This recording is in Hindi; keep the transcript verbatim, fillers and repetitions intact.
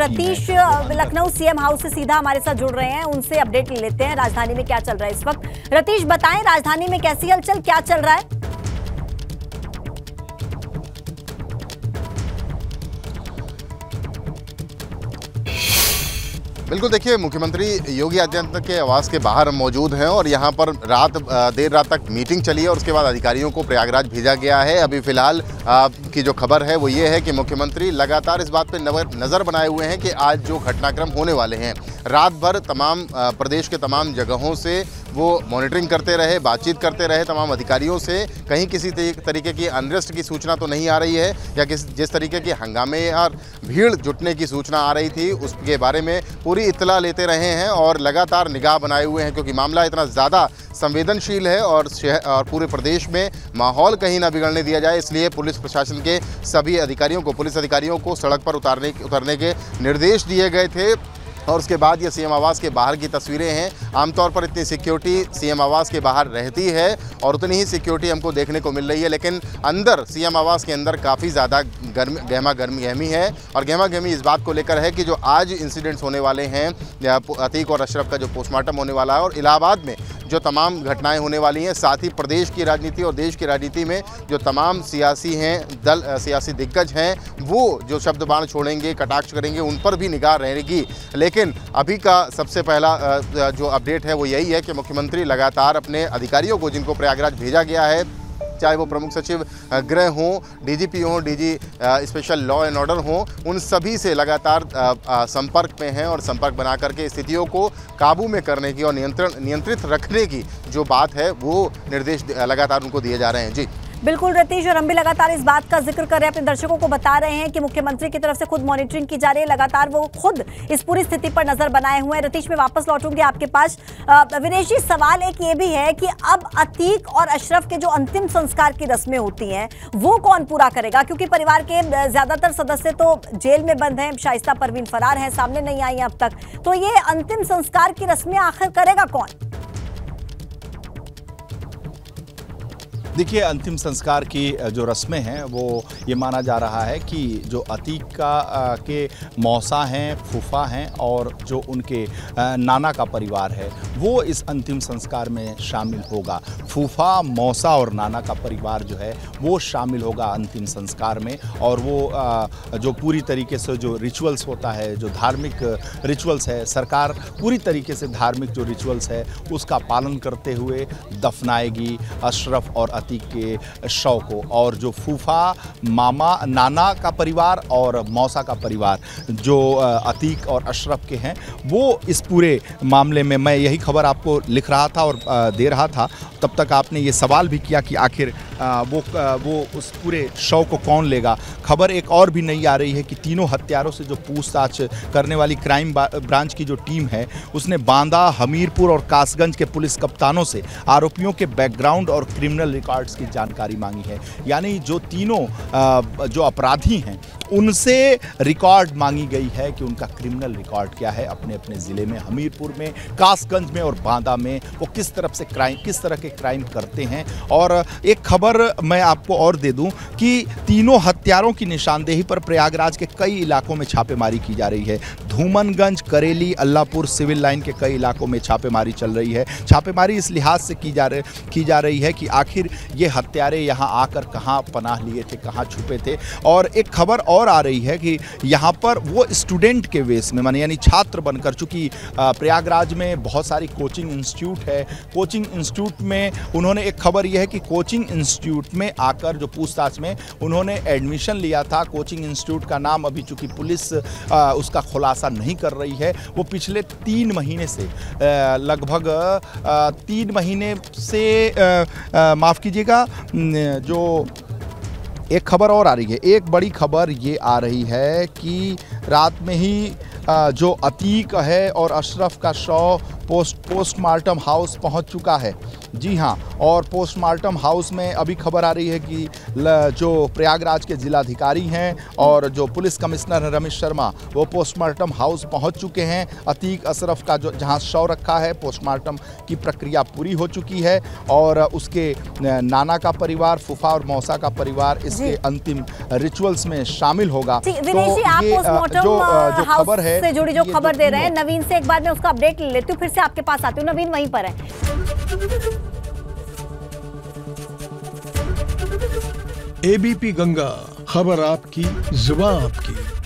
प्रतीश लखनऊ सीएम हाउस से सीधा हमारे साथ जुड़ रहे हैं, उनसे अपडेट लेते हैं राजधानी में क्या चल रहा है इस वक्त। रतीश बताएं, राजधानी में कैसी हलचल, क्या चल रहा है? बिल्कुल, देखिए मुख्यमंत्री योगी आदित्यनाथ के आवास के बाहर मौजूद हैं और यहाँ पर रात देर रात तक मीटिंग चली है और उसके बाद अधिकारियों को प्रयागराज भेजा गया है। अभी फिलहाल की जो खबर है वो ये है कि मुख्यमंत्री लगातार इस बात पर नज़र बनाए हुए हैं कि आज जो घटनाक्रम होने वाले हैं, रात भर तमाम प्रदेश के तमाम जगहों से वो मॉनिटरिंग करते रहे, बातचीत करते रहे तमाम अधिकारियों से। कहीं किसी तरीके की अनरेस्ट की सूचना तो नहीं आ रही है या किस जिस तरीके के हंगामे और भीड़ जुटने की सूचना आ रही थी उसके बारे में पूरी इत्तला लेते रहे हैं और लगातार निगाह बनाए हुए हैं, क्योंकि मामला इतना ज़्यादा संवेदनशील है और शहर और पूरे प्रदेश में माहौल कहीं ना बिगड़ने दिया जाए, इसलिए पुलिस प्रशासन के सभी अधिकारियों को पुलिस अधिकारियों को सड़क पर उतारने उतरने के निर्देश दिए गए थे। और उसके बाद ये सीएम आवास के बाहर की तस्वीरें हैं। आमतौर पर इतनी सिक्योरिटी सीएम आवास के बाहर रहती है और उतनी ही सिक्योरिटी हमको देखने को मिल रही है, लेकिन अंदर सीएम आवास के अंदर काफ़ी ज़्यादा गर्म गहमा गर्मी गहमी है और गहमा गहमी इस बात को लेकर है कि जो आज इंसिडेंट्स होने वाले हैं, अतीक और अशरफ का जो पोस्टमार्टम होने वाला है और इलाहाबाद में जो तमाम घटनाएं होने वाली हैं, साथ ही प्रदेश की राजनीति और देश की राजनीति में जो तमाम सियासी हैं, दल सियासी दिग्गज हैं, वो जो शब्दबाण छोड़ेंगे, कटाक्ष करेंगे, उन पर भी निगाह रहेगी। लेकिन अभी का सबसे पहला जो अपडेट है वो यही है कि मुख्यमंत्री लगातार अपने अधिकारियों को, जिनको प्रयागराज भेजा गया है, चाहे वो प्रमुख सचिव गृह हों, डीजीपी हों, DG special law and order हों, उन सभी से लगातार संपर्क में हैं और संपर्क बना करके स्थितियों को काबू में करने की और नियंत्रण नियंत्रित रखने की जो बात है वो निर्देश लगातार उनको दिए जा रहे हैं। जी बिल्कुल रतीश, और हम भी लगातार इस बात का जिक्र कर रहे हैं, अपने दर्शकों को बता रहे हैं कि मुख्यमंत्री की तरफ से खुद मॉनिटरिंग की जा रही है, लगातार वो खुद इस पूरी स्थिति पर नजर बनाए हुए हैं। रतीश, मैं वापस लौटूंगी आपके पास। विनेश जी, सवाल एक ये भी है कि अब अतीक और अशरफ के जो अंतिम संस्कार की रस्में होती हैं वो कौन पूरा करेगा, क्योंकि परिवार के ज्यादातर सदस्य तो जेल में बंद हैं, शाइस्ता परवीन फरार हैं, सामने नहीं आई हैं अब तक, तो ये अंतिम संस्कार की रस्में आखिर करेगा कौन? देखिए, अंतिम संस्कार की जो रस्में हैं वो ये माना जा रहा है कि जो अतीक का आ, के मौसा हैं, फूफा हैं और जो उनके आ, नाना का परिवार है वो इस अंतिम संस्कार में शामिल होगा। फूफा, मौसा और नाना का परिवार जो है वो शामिल होगा अंतिम संस्कार में और वो आ, जो पूरी तरीके से जो रिचुअल्स होता है, जो धार्मिक रिचुअल्स है, सरकार पूरी तरीके से धार्मिक जो रिचुअल्स है उसका पालन करते हुए दफनाएगी अशरफ और के शव को। और जो फूफा, मामा, नाना का परिवार और मौसा का परिवार जो अतीक और अशरफ के हैं वो इस पूरे मामले में, मैं यही खबर आपको लिख रहा था और दे रहा था, तब तक आपने ये सवाल भी किया कि आखिर वो वो उस पूरे शव को कौन लेगा। खबर एक और भी नहीं आ रही है कि तीनों हत्यारों से जो पूछताछ करने वाली क्राइम ब्रांच की जो टीम है उसने बांदा, हमीरपुर और कासगंज के पुलिस कप्तानों से आरोपियों के बैकग्राउंड और क्रिमिनल रिकॉर्ड्स की जानकारी मांगी है, यानी जो तीनों जो अपराधी हैं उनसे रिकॉर्ड मांगी गई है कि उनका क्रिमिनल रिकॉर्ड क्या है अपने अपने ज़िले में, हमीरपुर में, कासगंज में और बांदा में, वो किस तरफ से क्राइम, किस तरह के क्राइम करते हैं। और एक खबर मैं आपको और दे दूं कि तीनों हत्यारों की निशानदेही पर प्रयागराज के कई इलाकों में छापेमारी की जा रही है। धूमनगंज, करेली, अल्लाहपुर, सिविल लाइन के कई इलाकों में छापेमारी चल रही है। छापेमारी इस लिहाज से की जा रही की जा रही है कि आखिर ये हत्यारे यहाँ आकर कहाँ पनाह लिए थे, कहाँ छुपे थे। और एक खबर और आ रही है कि यहाँ पर वो स्टूडेंट के वेश में, माने यानी छात्र बनकर, चूँकि प्रयागराज में बहुत सारी कोचिंग इंस्टीट्यूट है, कोचिंग इंस्टीट्यूट में उन्होंने, एक खबर यह है कि कोचिंग इंस्टीट्यूट में आकर जो पूछताछ में उन्होंने एडमिशन लिया था। कोचिंग इंस्टीट्यूट का नाम अभी चूँकि पुलिस आ, उसका खुलासा नहीं कर रही है, वो पिछले तीन महीने से लगभग तीन महीने से माफ़ कीजिएगा। जो एक खबर और आ रही है, एक बड़ी खबर ये आ रही है कि रात में ही जो अतीक है और अशरफ का शव पोस्ट पोस्टमार्टम हाउस पहुंच चुका है। जी हां, और पोस्टमार्टम हाउस में अभी खबर आ रही है कि जो प्रयागराज के जिलाधिकारी हैं और जो पुलिस कमिश्नर हैं रमेश शर्मा, वो पोस्टमार्टम हाउस पहुंच चुके हैं। अतीक अशरफ का जो जहां शव रखा है, पोस्टमार्टम की प्रक्रिया पूरी हो चुकी है और उसके नाना का परिवार, फूफा और मौसा का परिवार इसके अंतिम रिचुअल्स में शामिल होगा। तो ये जो जो खबर है से जुड़ी जो खबर दे रहे हैं नवीन से, एक बार मैं उसका अपडेट लेती हूँ फिर से आपके पास आती हूँ। नवीन वहीं पर है। एबीपी गंगा, खबर आपकी, जुबान आपकी।